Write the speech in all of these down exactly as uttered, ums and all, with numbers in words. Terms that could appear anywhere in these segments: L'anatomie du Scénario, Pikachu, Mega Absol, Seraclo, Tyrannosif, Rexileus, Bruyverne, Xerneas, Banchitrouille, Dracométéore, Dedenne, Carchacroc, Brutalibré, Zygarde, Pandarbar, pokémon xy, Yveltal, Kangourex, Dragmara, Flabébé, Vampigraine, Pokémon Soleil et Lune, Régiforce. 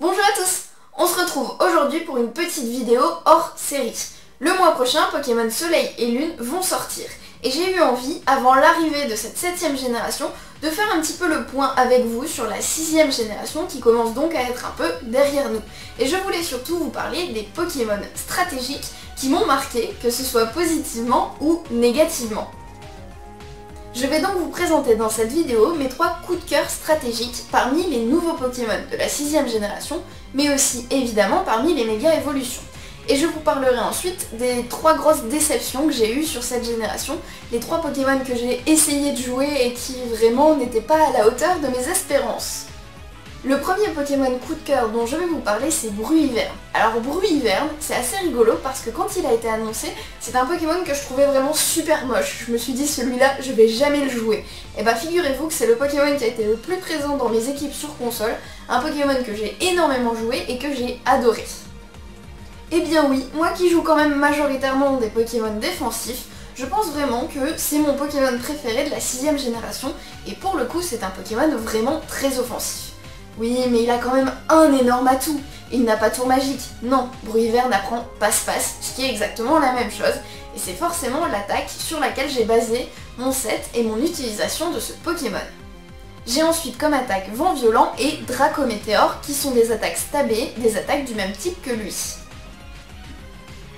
Bonjour à tous, on se retrouve aujourd'hui pour une petite vidéo hors série. Le mois prochain, Pokémon Soleil et Lune vont sortir. Et j'ai eu envie, avant l'arrivée de cette septième génération, de faire un petit peu le point avec vous sur la sixième génération qui commence donc à être un peu derrière nous. Et je voulais surtout vous parler des Pokémon stratégiques qui m'ont marqué, que ce soit positivement ou négativement. Je vais donc vous présenter dans cette vidéo mes trois coups de cœur stratégiques parmi les nouveaux Pokémon de la sixième génération, mais aussi évidemment parmi les méga évolutions. Et je vous parlerai ensuite des trois grosses déceptions que j'ai eues sur cette génération, les trois Pokémon que j'ai essayé de jouer et qui vraiment n'étaient pas à la hauteur de mes espérances. Le premier Pokémon coup de cœur dont je vais vous parler, c'est Bruyverne. Alors Bruyverne, c'est assez rigolo parce que quand il a été annoncé, c'est un Pokémon que je trouvais vraiment super moche. Je me suis dit, celui-là, je vais jamais le jouer. Et bah figurez-vous que c'est le Pokémon qui a été le plus présent dans mes équipes sur console, un Pokémon que j'ai énormément joué et que j'ai adoré. Eh bien oui, moi qui joue quand même majoritairement des Pokémon défensifs, je pense vraiment que c'est mon Pokémon préféré de la sixième génération, et pour le coup c'est un Pokémon vraiment très offensif. Oui, mais il a quand même un énorme atout. Il n'a pas tour magique. Non, Bruyverne apprend passe-passe, ce qui est exactement la même chose. Et c'est forcément l'attaque sur laquelle j'ai basé mon set et mon utilisation de ce Pokémon. J'ai ensuite comme attaque Vent Violent et Dracométéore, qui sont des attaques stabées, des attaques du même type que lui.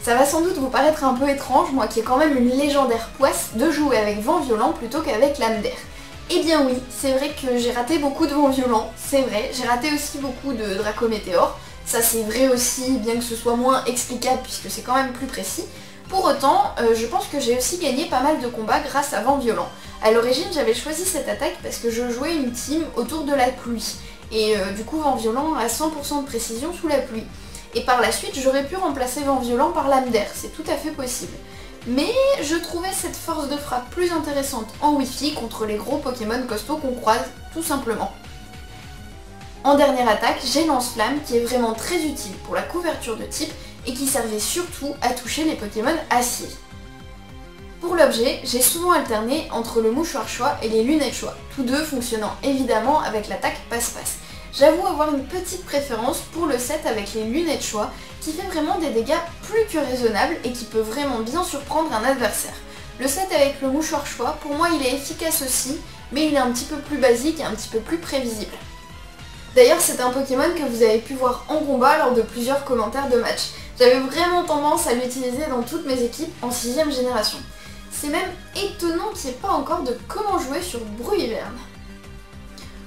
Ça va sans doute vous paraître un peu étrange, moi qui ai quand même une légendaire poisse, de jouer avec Vent Violent plutôt qu'avec Lame d'air. Eh bien oui, c'est vrai que j'ai raté beaucoup de Vent Violent, c'est vrai, j'ai raté aussi beaucoup de Dracométéore, ça c'est vrai aussi, bien que ce soit moins explicable puisque c'est quand même plus précis. Pour autant, euh, je pense que j'ai aussi gagné pas mal de combats grâce à Vent Violent. A l'origine, j'avais choisi cette attaque parce que je jouais une team autour de la pluie, et euh, du coup Vent Violent à cent pour cent de précision sous la pluie. Et par la suite, j'aurais pu remplacer Vent Violent par Lame d'air, c'est tout à fait possible. Mais je trouvais cette force de frappe plus intéressante en Wi-Fi contre les gros Pokémon costauds qu'on croise, tout simplement. En dernière attaque, j'ai Lance-Flamme qui est vraiment très utile pour la couverture de type et qui servait surtout à toucher les Pokémon acier. Pour l'objet, j'ai souvent alterné entre le mouchoir choix et les lunettes choix, tous deux fonctionnant évidemment avec l'attaque passe-passe. J'avoue avoir une petite préférence pour le set avec les lunettes choix qui fait vraiment des dégâts plus que raisonnables et qui peut vraiment bien surprendre un adversaire. Le set avec le mouchoir choix, pour moi il est efficace aussi, mais il est un petit peu plus basique et un petit peu plus prévisible. D'ailleurs c'est un Pokémon que vous avez pu voir en combat lors de plusieurs commentaires de match. J'avais vraiment tendance à l'utiliser dans toutes mes équipes en sixième génération. C'est même étonnant qu'il n'y ait pas encore de comment jouer sur Bruyverne.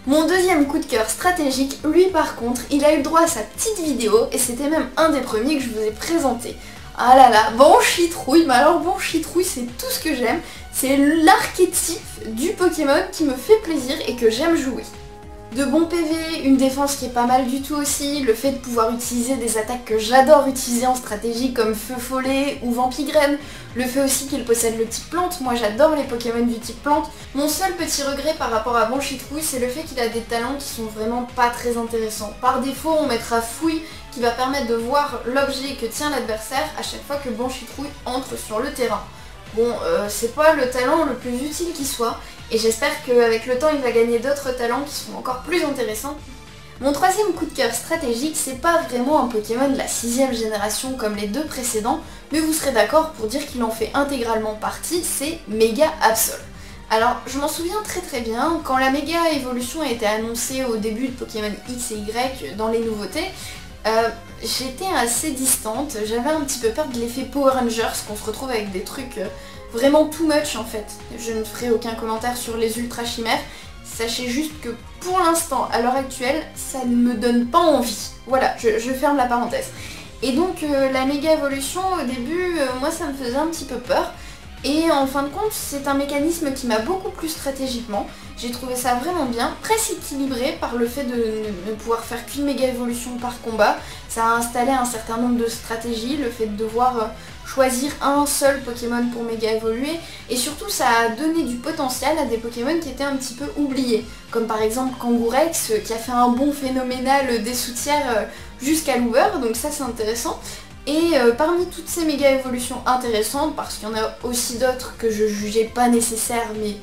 Mon deuxième coup de cœur stratégique, lui par contre, il a eu droit à sa petite vidéo et c'était même un des premiers que je vous ai présenté. Ah là là, Banchitrouille, mais alors Banchitrouille c'est tout ce que j'aime, c'est l'archétype du Pokémon qui me fait plaisir et que j'aime jouer. De bons P V, une défense qui est pas mal du tout aussi, le fait de pouvoir utiliser des attaques que j'adore utiliser en stratégie comme Feu Follet ou Vampigraine, le fait aussi qu'il possède le type plante, moi j'adore les Pokémon du type plante. Mon seul petit regret par rapport à Banchitrouille, c'est le fait qu'il a des talents qui sont vraiment pas très intéressants. Par défaut, on mettra Fouille qui va permettre de voir l'objet que tient l'adversaire à chaque fois que Banchitrouille entre sur le terrain. Bon, euh, c'est pas le talent le plus utile qui soit, et j'espère qu'avec le temps il va gagner d'autres talents qui sont encore plus intéressants. Mon troisième coup de cœur stratégique, c'est pas vraiment un Pokémon de la sixième génération comme les deux précédents, mais vous serez d'accord pour dire qu'il en fait intégralement partie, c'est Mega Absol. Alors, je m'en souviens très très bien, quand la Mega évolution a été annoncée au début de Pokémon X et Y dans les nouveautés, euh, j'étais assez distante, j'avais un petit peu peur de l'effet Power Rangers, qu'on se retrouve avec des trucs vraiment too much en fait. Je ne ferai aucun commentaire sur les Ultra Chimères, sachez juste que pour l'instant, à l'heure actuelle, ça ne me donne pas envie. Voilà, je, je ferme la parenthèse. Et donc euh, la méga évolution au début, euh, moi ça me faisait un petit peu peur. Et en fin de compte, c'est un mécanisme qui m'a beaucoup plu stratégiquement. J'ai trouvé ça vraiment bien, presque équilibré par le fait de ne pouvoir faire qu'une méga évolution par combat. Ça a installé un certain nombre de stratégies, le fait de devoir choisir un seul Pokémon pour méga évoluer. Et surtout, ça a donné du potentiel à des Pokémon qui étaient un petit peu oubliés. Comme par exemple Kangourex, qui a fait un bond phénoménal des soutières jusqu'à l'Uber, donc ça c'est intéressant. Et euh, parmi toutes ces méga évolutions intéressantes, parce qu'il y en a aussi d'autres que je jugeais pas nécessaires mais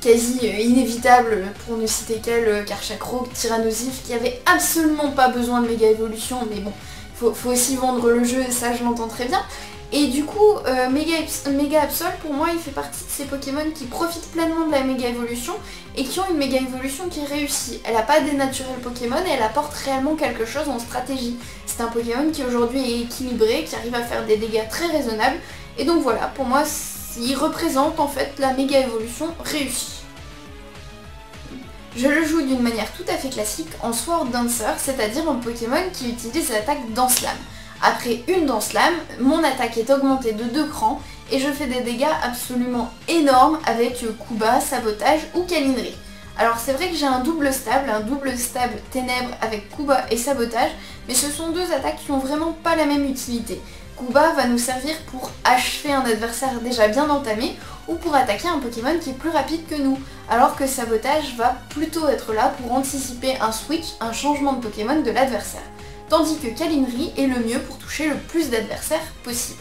quasi inévitable, pour ne citer qu'elle, Carchacroc, Tyrannosif, qui avait absolument pas besoin de méga évolution, mais bon, faut, faut aussi vendre le jeu, ça je l'entends très bien. Et du coup, euh, Mega Absol, pour moi, il fait partie de ces Pokémon qui profitent pleinement de la méga évolution et qui ont une méga évolution qui réussit. Elle n'a pas dénaturé le Pokémon et elle apporte réellement quelque chose en stratégie. C'est un Pokémon qui aujourd'hui est équilibré, qui arrive à faire des dégâts très raisonnables. Et donc voilà, pour moi, il représente en fait la méga évolution réussie. Je le joue d'une manière tout à fait classique en Sword Dancer, c'est-à-dire un Pokémon qui utilise l'attaque Dance Lame. Après une danse lame, mon attaque est augmentée de deux crans et je fais des dégâts absolument énormes avec coup bas, sabotage ou câlinerie. Alors c'est vrai que j'ai un double stable, un double stable ténèbres avec coup bas et sabotage, mais ce sont deux attaques qui n'ont vraiment pas la même utilité. Coup bas va nous servir pour achever un adversaire déjà bien entamé ou pour attaquer un Pokémon qui est plus rapide que nous, alors que sabotage va plutôt être là pour anticiper un switch, un changement de Pokémon de l'adversaire. Tandis que câlinerie est le mieux pour toucher le plus d'adversaires possible.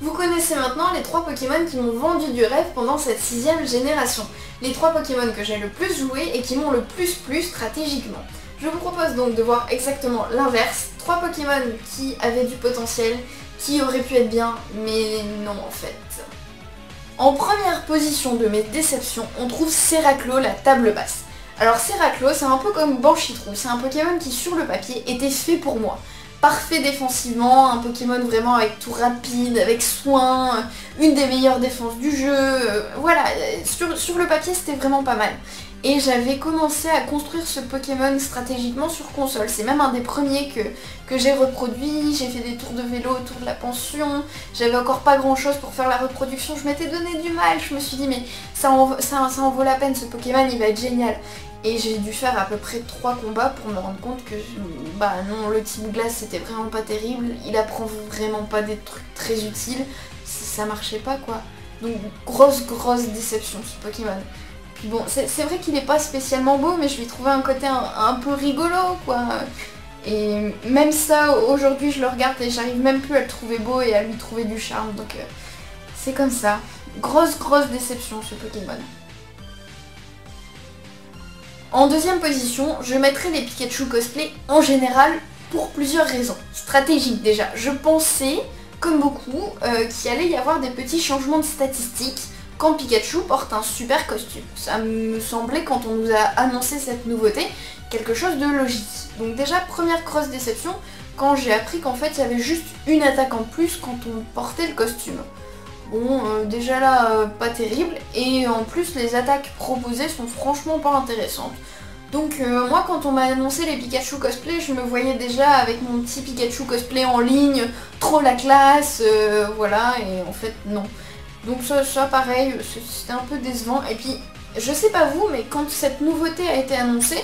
Vous connaissez maintenant les trois Pokémon qui m'ont vendu du rêve pendant cette sixième génération, les trois Pokémon que j'ai le plus joué et qui m'ont le plus plu stratégiquement. Je vous propose donc de voir exactement l'inverse, trois Pokémon qui avaient du potentiel, qui auraient pu être bien, mais non en fait. En première position de mes déceptions, on trouve Seraclo, la table basse. Alors Seraclo, c'est un peu comme Banchitrouille, c'est un Pokémon qui sur le papier était fait pour moi. Parfait défensivement, un Pokémon vraiment avec tout rapide, avec soin, une des meilleures défenses du jeu, voilà, sur, sur le papier c'était vraiment pas mal. Et j'avais commencé à construire ce Pokémon stratégiquement sur console, c'est même un des premiers que, que j'ai reproduit, j'ai fait des tours de vélo autour de la pension, j'avais encore pas grand chose pour faire la reproduction, je m'étais donné du mal, je me suis dit mais ça en, ça, ça en vaut la peine, ce Pokémon il va être génial. Et j'ai dû faire à peu près trois combats pour me rendre compte que, bah non, le type glace c'était vraiment pas terrible, il apprend vraiment pas des trucs très utiles, ça marchait pas quoi. Donc grosse grosse déception ce Pokémon. Puis bon, c'est vrai qu'il est pas spécialement beau, mais je lui trouvais un côté un, un peu rigolo quoi. Et même ça, aujourd'hui je le regarde et j'arrive même plus à le trouver beau et à lui trouver du charme, donc euh, c'est comme ça. Grosse grosse déception ce Pokémon. En deuxième position, je mettrai les Pikachu cosplay en général pour plusieurs raisons. Stratégique déjà, je pensais, comme beaucoup, euh, qu'il allait y avoir des petits changements de statistiques quand Pikachu porte un super costume. Ça me semblait, quand on nous a annoncé cette nouveauté, quelque chose de logique. Donc déjà, première grosse déception, quand j'ai appris qu'en fait il y avait juste une attaque en plus quand on portait le costume. Bon, euh, déjà là, euh, pas terrible, et en plus les attaques proposées sont franchement pas intéressantes. Donc euh, moi quand on m'a annoncé les Pikachu cosplay, je me voyais déjà avec mon petit Pikachu cosplay en ligne, trop la classe, euh, voilà, et en fait non. Donc ça, ça pareil, c'était un peu décevant, et puis je sais pas vous, mais quand cette nouveauté a été annoncée,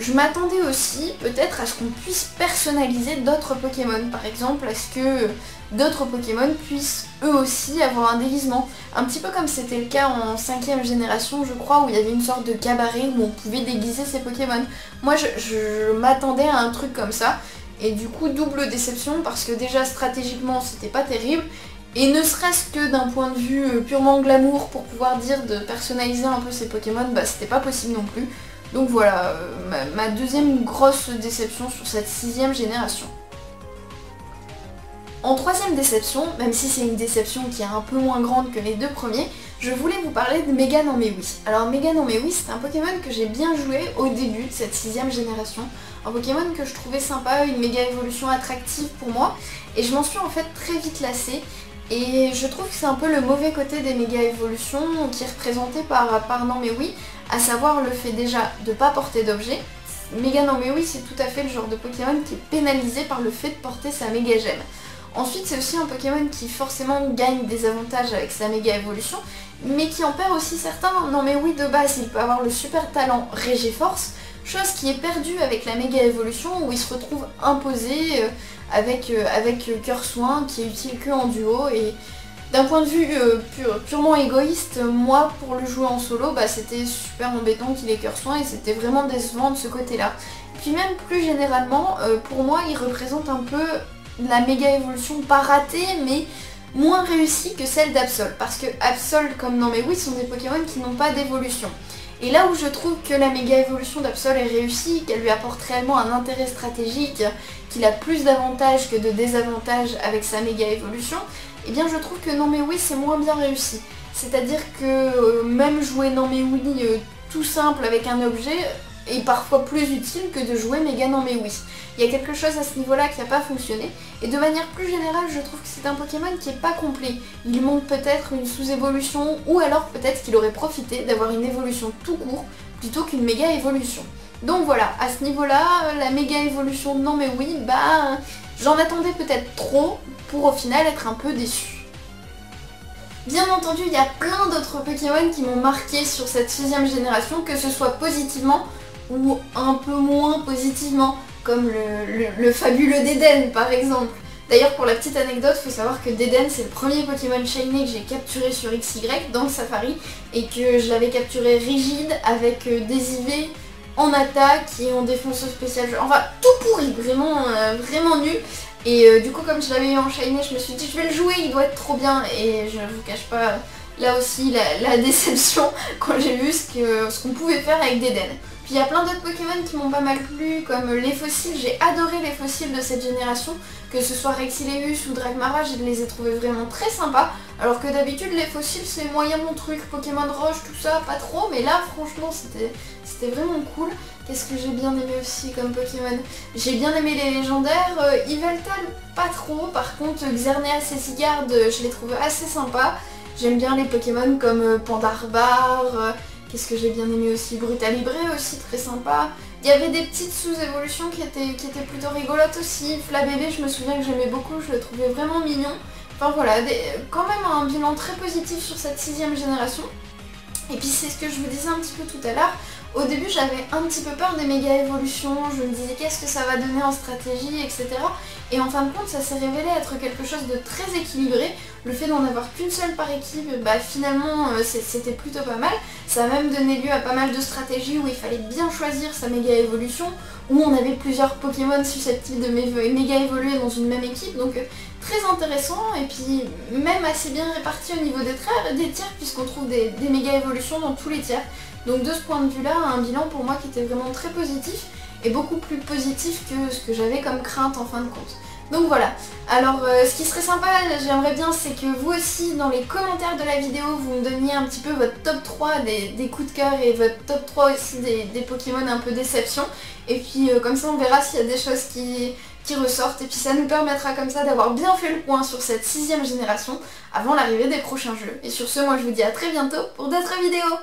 je m'attendais aussi peut-être à ce qu'on puisse personnaliser d'autres Pokémon, par exemple à ce que d'autres Pokémon puissent eux aussi avoir un déguisement. Un petit peu comme c'était le cas en cinquième génération je crois, où il y avait une sorte de cabaret où on pouvait déguiser ses Pokémon. Moi je, je m'attendais à un truc comme ça, et du coup double déception parce que déjà stratégiquement c'était pas terrible, et ne serait-ce que d'un point de vue purement glamour pour pouvoir dire de personnaliser un peu ses Pokémon, bah c'était pas possible non plus. Donc voilà, ma, ma deuxième grosse déception sur cette sixième génération. En troisième déception, même si c'est une déception qui est un peu moins grande que les deux premiers, je voulais vous parler de Mega Non Mais Oui. Alors Mega Non Mais Oui, c'est un Pokémon que j'ai bien joué au début de cette sixième génération, un Pokémon que je trouvais sympa, une méga évolution attractive pour moi, et je m'en suis en fait très vite lassée. Et je trouve que c'est un peu le mauvais côté des méga évolutions qui est représenté par, par Non Mais Oui, à savoir le fait déjà de ne pas porter d'objet. Méga Non Mais Oui, c'est tout à fait le genre de Pokémon qui est pénalisé par le fait de porter sa méga gemme. Ensuite, c'est aussi un Pokémon qui forcément gagne des avantages avec sa méga évolution, mais qui en perd aussi certains. Non Mais Oui, de base, il peut avoir le super talent Régiforce, chose qui est perdue avec la méga évolution où il se retrouve imposé avec, avec Cœur Soin qui est utile que en duo. Et d'un point de vue euh, pur, purement égoïste, moi pour le jouer en solo, bah, c'était super embêtant qu'il ait Cœur Soin et c'était vraiment décevant de ce côté-là. Puis même plus généralement, euh, pour moi il représente un peu la méga évolution pas ratée, mais moins réussie que celle d'Absol, parce que Absol, comme dans mes Wii, sont des Pokémon qui n'ont pas d'évolution. Et là où je trouve que la méga évolution d'Absol est réussie, qu'elle lui apporte réellement un intérêt stratégique, qu'il a plus d'avantages que de désavantages avec sa méga évolution, eh bien je trouve que Non Mais Oui c'est moins bien réussi. C'est-à-dire que euh, même jouer Non Mais Oui euh, tout simple avec un objet est parfois plus utile que de jouer méga Non Mais Oui. Il y a quelque chose à ce niveau-là qui n'a pas fonctionné. Et de manière plus générale, je trouve que c'est un Pokémon qui n'est pas complet. Il manque peut-être une sous-évolution, ou alors peut-être qu'il aurait profité d'avoir une évolution tout court plutôt qu'une méga évolution. Donc voilà, à ce niveau-là, la méga évolution Non Mais Oui, bah j'en attendais peut-être trop pour au final être un peu déçue. Bien entendu, il y a plein d'autres Pokémon qui m'ont marqué sur cette sixième génération, que ce soit positivement ou un peu moins positivement, comme le, le, le fabuleux Dedenne par exemple. D'ailleurs, pour la petite anecdote, il faut savoir que Dedenne, c'est le premier Pokémon Shiny que j'ai capturé sur X Y dans le Safari, et que je l'avais capturé rigide avec des I V en attaque et en défense spéciale, enfin tout pourri, vraiment, euh, vraiment nul. Et euh, du coup, comme je l'avais eu en Shiny, je me suis dit je vais le jouer, il doit être trop bien, et je ne vous cache pas là aussi la, la déception quand j'ai vu ce qu'on ce qu'on pouvait faire avec Dedenne. Puis il y a plein d'autres Pokémon qui m'ont pas mal plu, comme les fossiles. J'ai adoré les fossiles de cette génération, que ce soit Rexileus ou Dragmara, je les ai trouvés vraiment très sympas, alors que d'habitude les fossiles c'est moyen mon truc, Pokémon Roche, tout ça, pas trop, mais là franchement c'était c'était vraiment cool. Qu'est-ce que j'ai bien aimé aussi comme Pokémon? J'ai bien aimé les légendaires, euh, Yveltal pas trop, par contre Xerneas et Zygarde je les trouve assez sympas. J'aime bien les Pokémon comme euh, Pandarbar, euh, qu'est-ce que j'ai bien aimé aussi, Brutalibré aussi très sympa. Il y avait des petites sous-évolutions qui étaient, qui étaient plutôt rigolotes aussi. Flabébé, je me souviens que j'aimais beaucoup, je le trouvais vraiment mignon. Enfin voilà, des, quand même un bilan très positif sur cette sixième génération. Et puis c'est ce que je vous disais un petit peu tout à l'heure. Au début, j'avais un petit peu peur des méga évolutions, je me disais qu'est-ce que ça va donner en stratégie, et cetera. Et en fin de compte, ça s'est révélé être quelque chose de très équilibré. Le fait d'en avoir qu'une seule par équipe, bah finalement, c'était plutôt pas mal. Ça a même donné lieu à pas mal de stratégies où il fallait bien choisir sa méga évolution, où on avait plusieurs Pokémon susceptibles de méga évoluer dans une même équipe. Donc très intéressant, et puis même assez bien réparti au niveau des, des tiers, puisqu'on trouve des, des méga évolutions dans tous les tiers. Donc de ce point de vue-là, un bilan pour moi qui était vraiment très positif, et beaucoup plus positif que ce que j'avais comme crainte en fin de compte. Donc voilà, alors euh, ce qui serait sympa, j'aimerais bien, c'est que vous aussi, dans les commentaires de la vidéo, vous me donniez un petit peu votre top trois des, des coups de cœur, et votre top trois aussi des, des Pokémon un peu déception. Et puis euh, comme ça on verra s'il y a des choses qui, qui ressortent, et puis ça nous permettra comme ça d'avoir bien fait le point sur cette sixième génération, avant l'arrivée des prochains jeux. Et sur ce, moi je vous dis à très bientôt pour d'autres vidéos.